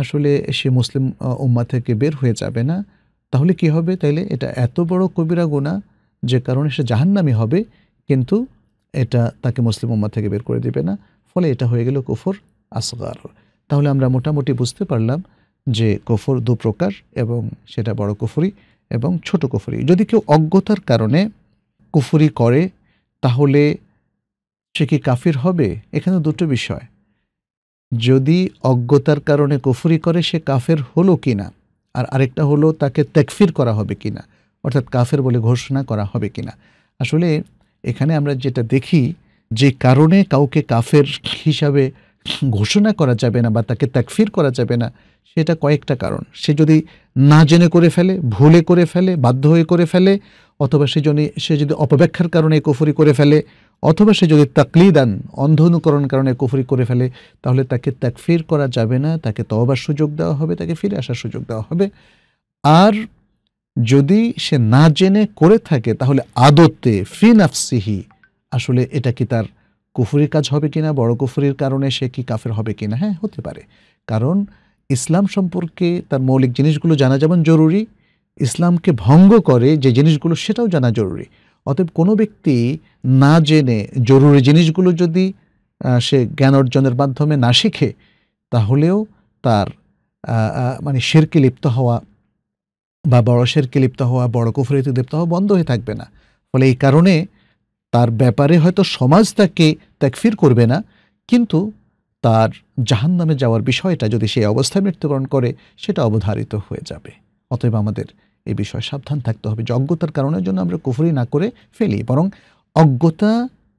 আসলে সে মুসলিম উম্মাহ থেকে বের হয়ে যাবে না, তাহলে কি হবে? তাইলে এটা এত বড় কবিরা গুনাহ যে কারণে সে জাহান্নামী হবে, কিন্তু এটা তাকে মুসলিম উম্মাহ থেকে বের করে দেবে না, ফলে এটা হয়ে গেল কুফর আসগার। তাহলে আমরা মোটামুটি বুঝতে পারলাম যে কুফর দু প্রকার, এবং সেটা বড় কুফরি এবং ছোট কুফরি। যদি কেউ অজ্ঞতার কারণে কুফরি করে তাহলে সে কি কাফির হবে? এখানে দুটো বিষয়, যদি অজ্ঞতার কারণে কুফরি করে সে কাফের হলো কি না, আর আরেকটা হলো তাকে তাকফির করা হবে কি না, অর্থাৎ কাফের বলে ঘোষণা করা হবে কি না। আসলে এখানে আমরা যেটা দেখি, যে কারণে কাউকে কাফের হিসাবে ঘোষণা করা যাবে না বা তাকে তাকফির করা যাবে না, সেটা কয়েকটা কারণ। সে যদি না জেনে করে ফেলে, ভুলে করে ফেলে, বাধ্য হয়ে করে ফেলে, অথবা সে যদি সে যদি অপব্যাখ্যার কারণে কুফরি করে ফেলে, অথবা সে যদি তাকলিদান অন্ধ অনুকরণ কারণে কুফরি করে ফেলে, তাহলে তাকে তাকফির করা যাবে না, তাকে তওবার সুযোগ দেওয়া হবে, তাকে ফিরে আসার সুযোগ দেওয়া হবে। আর যদি সে না জেনে করে থাকে তাহলে আদতে ফি নাফসিহি, আসলে এটা কি তার কুফরির কাজ হবে কিনা, বড় কুফরির কারণে সে কি কাফের হবে কিনা? হ্যাঁ, হতে পারে। কারণ ইসলাম সম্পর্কে তার মৌলিক জিনিসগুলো জানা যেমন জরুরি, ইসলামকে ভঙ্গ করে যে জিনিসগুলো সেটাও জানা জরুরি। অতএব কোনো ব্যক্তি না জেনে জরুরি জিনিসগুলো যদি সে জ্ঞান অর্জনের মাধ্যমে না শিখে, তাহলেও তার মানে শিরকে লিপ্ত হওয়া বা বড় শিরকে লিপ্ত হওয়া, বড় কুফরিতে লিপ্ত হওয়া বন্ধ হয়ে থাকবে না। ফলে এই কারণে তার ব্যাপারে হয়তো সমাজ তাকে তাকফির করবে না, কিন্তু তার জাহান্নামে যাওয়ার বিষয়টা যদি সেই অবস্থায় মৃত্যুবরণ করে সেটা অবধারিত হয়ে যাবে। অতএব আমাদের এই বিষয়ে সাবধান থাকতে হবে যে অজ্ঞতার কারণের জন্য আমরা কুফরি না করে ফেলি, বরং অজ্ঞতা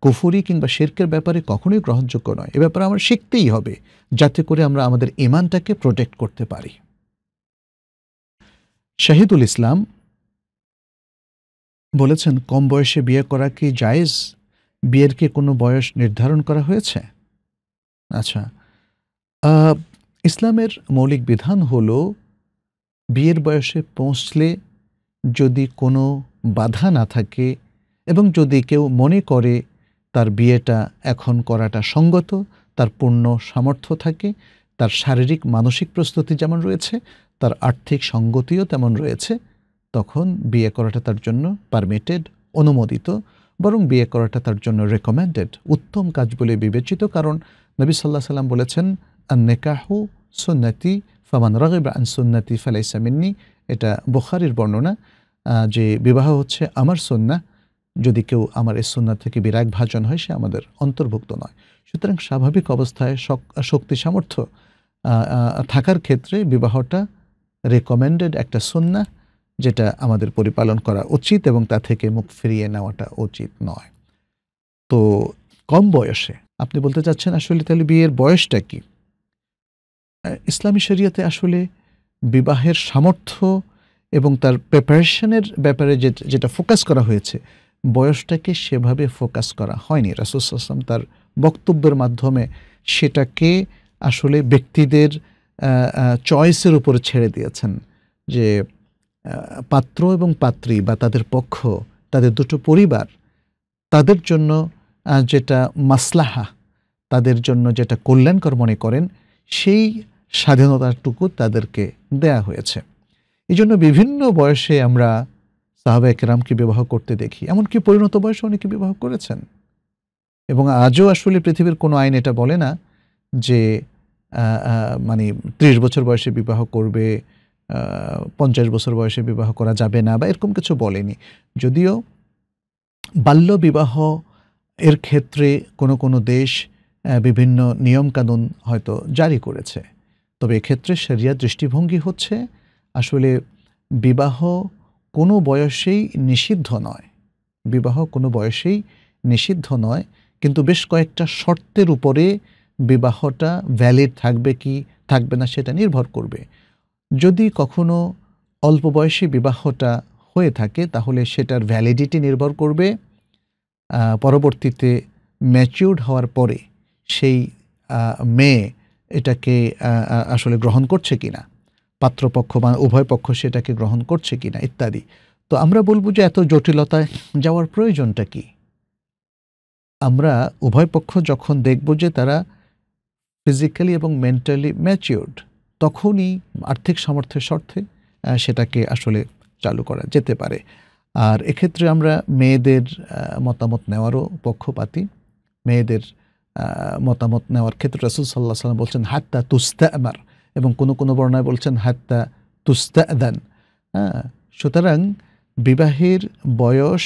কুফরি কিংবা শিরকের ব্যাপারে কখনোই গ্রহণযোগ্য নয়। এ ব্যাপারে আমরা শিখতেই হবে যাতে করে আমরা আমাদের ইমানটাকে প্রোটেক্ট করতে পারি। শাহিদুল ইসলাম বলেছেন, কম বয়সে বিয়ে করা কি জায়েজ? বিয়ের কি কোনো বয়স নির্ধারণ করা হয়েছে? আচ্ছা, ইসলামের মৌলিক বিধান হলো বিয়ের বয়সে পৌঁছলে যদি কোনো বাধা না থাকে এবং যদি কেউ মনে করে তার বিয়েটা এখন করাটা সঙ্গত, তার পূর্ণ সামর্থ্য থাকে, তার শারীরিক মানসিক প্রস্তুতি যেমন রয়েছে তার আর্থিক সঙ্গতিও তেমন রয়েছে, তখন বিয়ে করাটা তার জন্য পারমিটেড, অনুমোদিত, বরং বিয়ে করাটা তার জন্য রেকমেন্ডেড, উত্তম কাজ বলে বিবেচিত। কারণ নবী সাল্লাল্লাহু আলাইহি সাল্লাম বলেছেন, আন-নিকাহু সুন্নতি ফামান রাগিবা আন সুন্নতি ফালাইসা মিন্নি। এটা বুখারীর বর্ণনা, যে বিবাহ হচ্ছে আমার সুন্নাহ, যদি কেউ আমার এই সুন্নাহ থেকে বিরাগ ভাজন হয় সে আমাদের অন্তর্ভুক্ত নয়। সুতরাং স্বাভাবিক অবস্থায় শক্তি সামর্থ্য থাকার ক্ষেত্রে বিবাহটা রেকমেন্ডেড একটা সুন্নাহ, যেটা আমাদের পরিপালন করা উচিত এবং তা থেকে মুখ ফিরিয়ে নেওয়াটা উচিত নয়। তো কম বয়সে আপনি বলতে চাচ্ছেন আসলে তাহলে বিয়ের বয়সটা কি? ইসলামী শরিয়াতে আসলে বিবাহের সামর্থ্য এবং তার প্রিপারেশনের ব্যাপারে যেটা ফোকাস করা হয়েছে, বয়সটাকে সেভাবে ফোকাস করা হয়নি। রাসূল সাল্লাল্লাহু আলাইহি ওয়াসাল্লাম তার বক্তব্যের মাধ্যমে সেটাকে আসলে ব্যক্তিদের চয়েসের উপর ছেড়ে দিয়েছেন, যে পাত্র এবং পাত্রী বা তাদের পক্ষ, তাদের দুটো পরিবার, তাদের জন্য যেটা মাসলাহা, তাদের জন্য যেটা কল্যাণকর মনে করেন সেই স্বাধীনতাটুকু তাদেরকে দেয়া হয়েছে। এই জন্য বিভিন্ন বয়সে আমরা সাহাবায়ে কেরামকে বিবাহ করতে দেখি, এমনকি পরিণত বয়সে অনেকে বিবাহ করেছেন। এবং আজও আসলে পৃথিবীর কোনো আইন এটা বলে না যে মানে ত্রিশ বছর বয়সে বিবাহ করবে, পঞ্চাশ বছর বয়সে বিবাহ করা যাবে না, বা এরকম কিছু বলেনি। যদিও বাল্য বিবাহ এর ক্ষেত্রে কোনো কোনো দেশ विभिन्न नियम कानून हयतो जारी करेছে। তবে এই ক্ষেত্রে শরিয়া দৃষ্টিভঙ্গি হচ্ছে আসলে বিবাহ কোনো বয়সেই নিষিদ্ধ নয়, বিবাহ কোনো বয়সেই নিষিদ্ধ নয়, কিন্তু বেশ কয়েকটা শর্তের উপরে বিবাহটা ভ্যালিড থাকবে কি থাকবে না সেটা নির্ভর করবে। যদি কখনো অল্প বয়সী বিবাহটা হয়ে থাকে তাহলে সেটার ভ্যালিডিটি নির্ভর করবে পরবর্তীতে ম্যাচিউরড হওয়ার পরে সেই মেয়ে এটাকে আসলে গ্রহণ করছে কিনা, পাত্রপক্ষ বা উভয় পক্ষ সেটাকে গ্রহণ করছে কিনা ইত্যাদি। তো আমরা বলবো যে এত জটিলতায় যাওয়ার প্রয়োজনটা কি। আমরা উভয় পক্ষ যখন দেখব যে তারা ফিজিক্যালি এবং মেন্টালি ম্যাচিউরড তখনই আর্থিক সামর্থ্যের শর্তে সেটাকে আসলে চালু করা যেতে পারে। আর এক্ষেত্রে আমরা মেয়েদের মতামত নেওয়ারও পক্ষপাতি। মেয়েদের মতামত নেওয়ার ক্ষেত্রে রাসূল সাল্লাল্লাহু আলাইহি ওয়াসাল্লাম বলছেন হাত্তা তুস্তামার এবং কোনো কোনো বর্ণায় বলছেন হাত্তা তুস্তাদান। হ্যাঁ, সুতরাং বিবাহের বয়স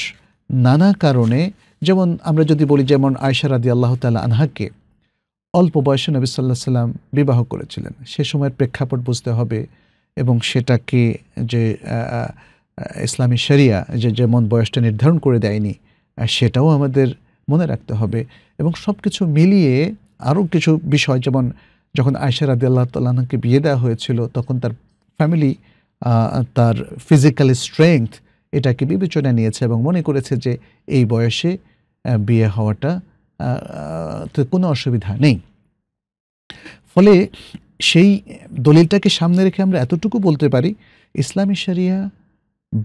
নানা কারণে, যেমন আমরা যদি বলি যেমন আয়েশা রাদিয়াল্লাহু তাআলা আনহাকে অল্প বয়সে নবী সাল্লাল্লাহু আলাইহি ওয়াসাল্লাম বিবাহ করেছিলেন, সে সময়ের প্রেক্ষাপট বুঝতে হবে এবং সেটাকে যে ইসলামী শরিয়া যে যেমন বয়সটা নির্ধারণ করে দেয়নি সেটাও আমাদের মনে রাখতে হবে। এবং সব কিছু মিলিয়ে আরও কিছু বিষয়, যেমন যখন আয়েশা রাদিয়াল্লাহু তাআলা আনহাকে বিয়ে দেওয়া হয়েছিল তখন তার ফ্যামিলি তার ফিজিক্যাল স্ট্রেংথ এটাকে বিবেচনা নিয়েছে এবং মনে করেছে যে এই বয়সে বিয়ে হওয়াটা কোনো অসুবিধা নেই। ফলে সেই দলিলটাকে সামনে রেখে আমরা এতটুকু বলতে পারি ইসলামী শরিয়া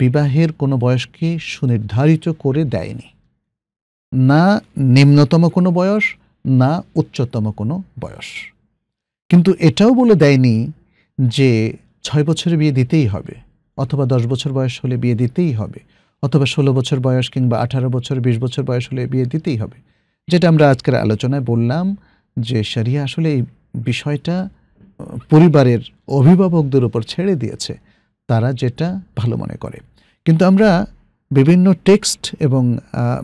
বিবাহের কোনো বয়সকে সুনির্ধারিত করে দেয়নি, না নিম্নতম কোনো বয়স না উচ্চতম কোনো বয়স। কিন্তু এটাও বলে দেয়নি যে ছয় বছরে বিয়ে দিতেই হবে অথবা দশ বছর বয়স হলে বিয়ে দিতেই হবে অথবা ষোলো বছর বয়স কিংবা আঠারো বছর বিশ বছর বয়স হলে বিয়ে দিতেই হবে। যেটা আমরা আজকের আলোচনায় বললাম যে শরিয়া আসলে এই বিষয়টা পরিবারের অভিভাবকদের উপর ছেড়ে দিয়েছে, তারা যেটা ভালো মনে করে। কিন্তু আমরা বিভিন্ন টেক্সট এবং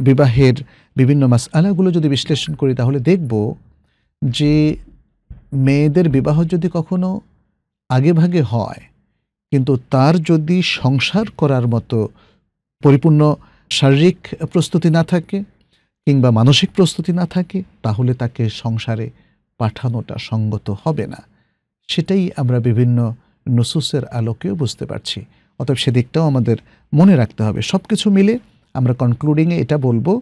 বিবাহের বিভিন্ন মাসআলাগুলো যদি বিশ্লেষণ করি তাহলে দেখব যে মেয়েদের বিবাহ যদি কখনো আগেভাগে হয় কিন্তু তার যদি সংসার করার মতো পরিপূর্ণ শারীরিক প্রস্তুতি না থাকে কিংবা মানসিক প্রস্তুতি না থাকে তাহলে তাকে সংসারে পাঠানোটা সঙ্গত হবে না, সেটাই আমরা বিভিন্ন নুসুসের আলোকেও বুঝতে পারছি। অতএব সেদিকটাও আমাদের মনে রাখতে হবে। সব কিছু মিলে আমরা কনক্লুডিংয়ে এটা বলবো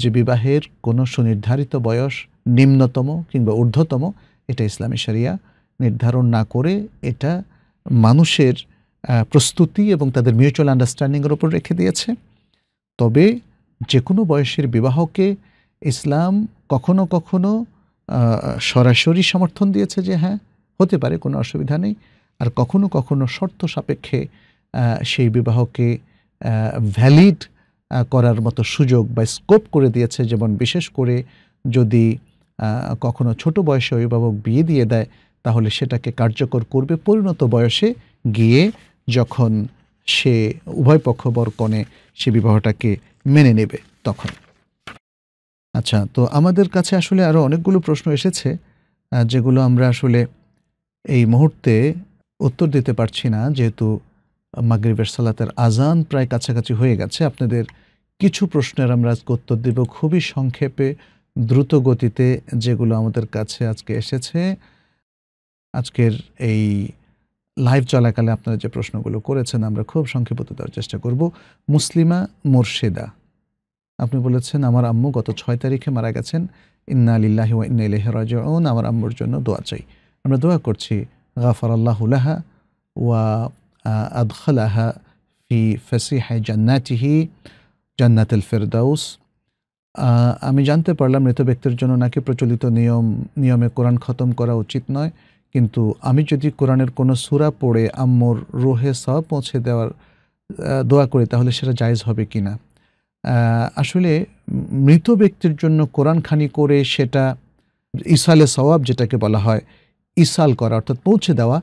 যে বিবাহের কোনো সুনির্ধারিত বয়স নিম্নতম কিংবা ঊর্ধ্বতম এটা ইসলামী শরিয়া নির্ধারণ না করে এটা মানুষের প্রস্তুতি এবং তাদের মিউচুয়াল আন্ডারস্ট্যান্ডিংয়ের ওপর রেখে দিয়েছে। তবে যে কোনো বয়সের বিবাহকে ইসলাম কখনো কখনো সরাসরি সমর্থন দিয়েছে যে হ্যাঁ হতে পারে কোনো অসুবিধা নেই, আর কখনো কখনো শর্ত সাপেক্ষে সেই বিবাহকে ভ্যালিড করার মতো সুযোগ বা স্কোপ করে দিয়েছে। যেমন বিশেষ করে যদি কখনো ছোট বয়সে অভিভাবক বিয়ে দিয়ে দেয় তাহলে সেটাকে কার্যকর করবে পরিণত বয়সে গিয়ে যখন সে উভয় পক্ষ বরকনে সে বিবাহটাকে মেনে নেবে তখন। আচ্ছা, তো আমাদের কাছে আসলে আরও অনেকগুলো প্রশ্ন এসেছে যেগুলো আমরা আসলে এই মুহূর্তে উত্তর দিতে পারছি না, যেহেতু মাগরিবের সালাতের আজান প্রায় কাছাকাছি হয়ে গেছে। আপনাদের কিছু প্রশ্নের আমরা আজকে উত্তর দেব খুবই সংক্ষেপে দ্রুত গতিতে যেগুলো আমাদের কাছে আজকে এসেছে। আজকের এই লাইভ চলাকালে আপনারা যে প্রশ্নগুলো করেছেন আমরা খুব সংক্ষেপে দেওয়ার চেষ্টা করব। মুসলিমা মুর্শিদা আপনি বলেছেন আমার আম্মু গত ছয় তারিখে মারা গেছেন, ইন্না লিল্লাহি ওয়া ইন্না ইলাইহি রাজিউন, আমার আম্মুর জন্য দোয়া চাই। আমরা দোয়া করছি গাফারাল্লাহু লাহা ওয়া আদখালাহা ফি ফাসিহি জান্নাতিহি জান্নাতুল ফিরদাউস। আমি জানতে পারলাম মৃত ব্যক্তির জন্য নাকি প্রচলিত নিয়ম নিয়মে কোরআন খতম করা উচিত নয়, কিন্তু আমি যদি কোরআনের কোনো সূরা পড়ে আম্মুর রুহে সওয়াব পৌঁছে দেওয়ার দোয়া করি তাহলে সেটা জায়েজ হবে কি না? আসলে মৃত ব্যক্তির জন্য কোরআনখানি করে সেটা ইসালে সওয়াব যেটাকে বলা হয় ইসাল করা অর্থাৎ পৌঁছে দেওয়া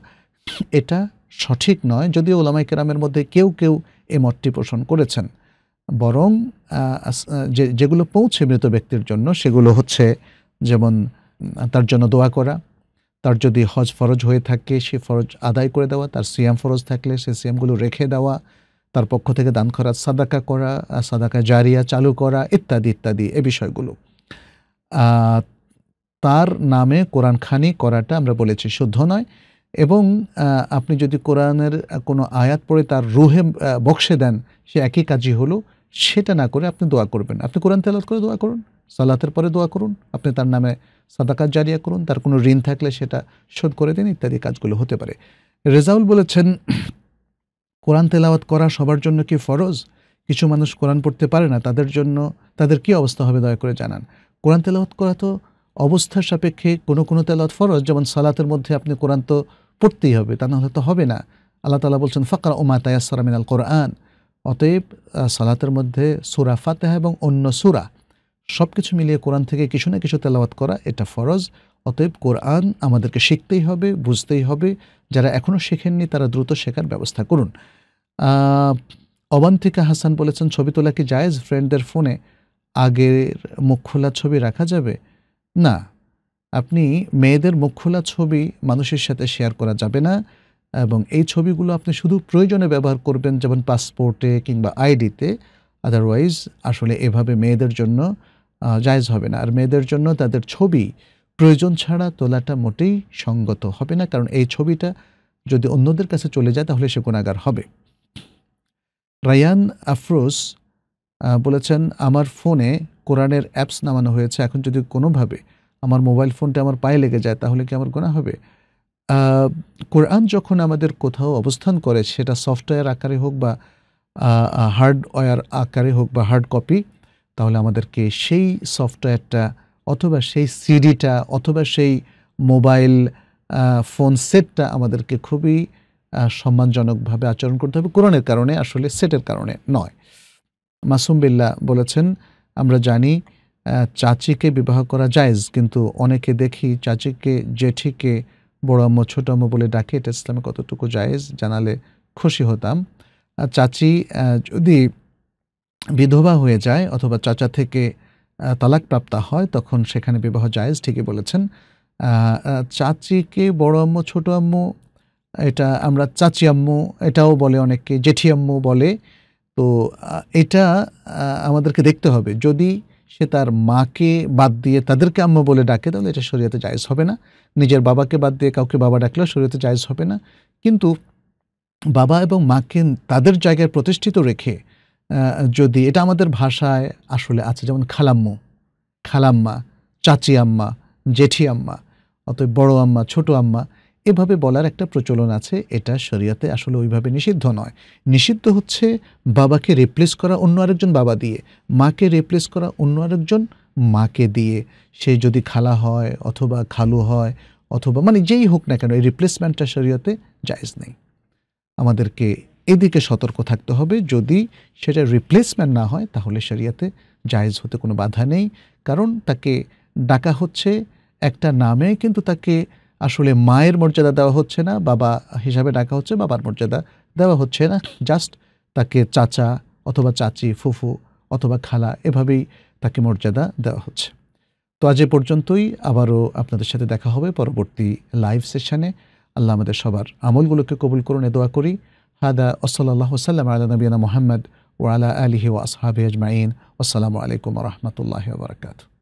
এটা সঠিক নয়, যদিও ওলামায়ে কেরামের মধ্যে কেউ কেউ এ মতটি পোষণ করেছেন। বরং যেগুলো পৌঁছে মৃত ব্যক্তির জন্য সেগুলো হচ্ছে যেমন তার জন্য দোয়া করা, তার যদি হজ ফরজ হয়ে থাকে সে ফরজ আদায় করে দেওয়া, তার সিয়াম ফরজ থাকলে সে সিয়ামগুলো রেখে দেওয়া, তার পক্ষ থেকে দান করা, সাদাকা করা, সাদাকা জারিয়া চালু করা ইত্যাদি ইত্যাদি এই বিষয়গুলো। তার নামে কোরআন খানি করাটা আমরা বলেছি শুদ্ধ নয়, এবং আপনি যদি কোরআনের কোনো আয়াত পড়ে তার রুহে বক্সে দেন সে একই কাজই হলো। সেটা না করে আপনি দোয়া করবেন, আপনি কোরআন তেলাওয়াত করে দোয়া করুন, সালাতের পরে দোয়া করুন, আপনি তার নামে সাদাকা জারিয়া করুন, তার কোনো ঋণ থাকলে সেটা শোধ করে দিন ইত্যাদি কাজগুলো হতে পারে। রেজাউল বলেছেন, কোরআন তেলাওয়াত করা সবার জন্য কি ফরজ? কিছু মানুষ কোরআন পড়তে পারে না, তাদের জন্য তাদের কি অবস্থা হবে দয়া করে জানান। কোরআন তেলাওয়াত করা তো অবস্থার সাপেক্ষে কোনো কোনো তেলাওয়াত ফরজ, যেমন সালাতের মধ্যে আপনি কোরআন তো পড়তেই হবে, তা নাহলে তো হবে না। আল্লাহ তাআলা বলছেন ফাকরা উমা তায়াসসারা মিনাল কোরআন, অতএব সালাতের মধ্যে সূরা ফাতিহা এবং অন্য সূরা সব কিছু মিলিয়ে কোরআন থেকে কিছু না কিছু তেলাওয়াত করা এটা ফরজ। অতএব কোরআন আমাদেরকে শিখতেই হবে, বুঝতেই হবে। যারা এখনও শেখেননি তারা দ্রুত শেখার ব্যবস্থা করুন। অবান্তিকা হাসান বলেছেন, ছবি তোলা কি জায়েজ? ফ্রেন্ডদের ফোনে আগের মুখ খোলা ছবি রাখা যাবে না। আপনি মেয়েদের মুখ খোলা ছবি মানুষের সাথে শেয়ার করা যাবে না, এবং এই ছবিগুলো আপনি শুধু প্রয়োজনে ব্যবহার করবেন, যেমন পাসপোর্টে কিংবা আইডিতে। আদারওয়াইজ আসলে এভাবে মেয়েদের জন্য জায়েজ হবে না। আর মেয়েদের জন্য তাদের ছবি প্রয়োজন ছাড়া তোলাটা মোটেই সঙ্গত হবে না, কারণ এই ছবিটা যদি অন্যদের কাছে চলে যায় তাহলে সে গুনাহগার হবে। রায়ান আফরোজ বলেছেন, আমার ফোনে কোরআনের অ্যাপস নামানো হয়েছে, এখন যদি কোনোভাবে আমার মোবাইল ফোনটা আমার পায়ে লেগে যায় তাহলে কি আমার গুনাহ হবে? কোরআন যখন আমাদের কোথাও অবস্থান করে, সেটা সফটওয়্যার আকারে হোক বা হার্ডওয়্যার আকারে হোক বা হার্ড কপি, তাহলে আমাদেরকে সেই সফটওয়্যারটা অথবা সেই সিডিটা অথবা সেই মোবাইল ফোন সেটটা আমাদেরকে খুবই সম্মানজনকভাবে আচরণ করতে হবে, কোরআনের কারণে, আসলে সেটের কারণে নয়। মাসুম বিল্লাহ বলেছেন, আমরা জানি চাচিকে বিবাহ করা জায়েজ, কিন্তু অনেকে দেখি চাচিকে জেঠিকে বড় আম্মু ছোটো আম্মু বলে ডাকে, এটা ইসলামে কতটুকু জায়েজ জানালে খুশি হতাম। চাচি যদি বিধবা হয়ে যায় অথবা চাচা থেকে তালাকপ্রাপ্ত হয় তখন সেখানে বিবাহ জায়েজ, ঠিকই বলেছেন। চাচিকে বড় আম্মু ছোটো আম্মু, এটা আমরা চাচি আম্মু এটাও বলে অনেকে, জেঠি আম্মু বলে, তো এটা আমাদেরকে দেখতে হবে। যদি সে তার মাকে বাদ দিয়ে তাদেরকে আম্মু বলে ডাকে তাহলে এটা শরীয়তে জায়েজ হবে না। নিজের বাবাকে বাদ দিয়ে কাউকে বাবা ডাকলেও শরীয়তে জায়েজ হবে না, কিন্তু বাবা এবং মাকে তাদের জায়গায় প্রতিষ্ঠিত রেখে যদি, এটা আমাদের ভাষায় আসলে আছে, যেমন খালাম্মু, খালাম্মা, চাচি আম্মা, জেঠি আম্মা, অতএব বড় আম্মা, ছোট আম্মা, এভাবে বলার একটা প্রচলন আছে। এটা শরিয়াতে আসলে ওইভাবে নিষিদ্ধ নয়। নিষিদ্ধ হচ্ছে বাবাকে রিপ্লেস করা অন্য আরেকজন বাবা দিয়ে, মাকে রিপ্লেস করা অন্য আরেকজন মাকে দিয়ে। সে যদি খালা হয় অথবা খালু হয় অথবা মানে যেই হোক না কেন, এই রিপ্লেসমেন্টটা শরিয়াতে জায়েজ নেই। আমাদেরকে এদিকে সতর্ক থাকতে হবে। যদি সেটা রিপ্লেসমেন্ট না হয় তাহলে শরিয়াতে জায়েজ হতে কোনো বাধা নেই, কারণ তাকে ডাকা হচ্ছে একটা নামে কিন্তু তাকে আসলে মায়ের মর্যাদা দেওয়া হচ্ছে না, বাবা হিসাবে ডাকা হচ্ছে, বাবার মর্যাদা দেওয়া হচ্ছে না, জাস্ট তাকে চাচা অথবা চাচি, ফুফু অথবা খালা এভাবেই তাকে মর্যাদা দেওয়া হচ্ছে। তো আজ এ পর্যন্তই, আবারও আপনাদের সাথে দেখা হবে পরবর্তী লাইভ সেশনে। আল্লাহ আমাদের সবার আমলগুলোকে কবুল করুন এ দোয়া করি। হাদা ওয়াসাল্লাল্লাহু ওয়াসাল্লাম আলা নবিয়িনা মুহাম্মদ ওয়া আলা আলিহি ওয়া আসহাবিহি আজমাইন। আসসালামু আলাইকুম ওয়া রাহমাতুল্লাহি ওয়া বারাকাতুহু।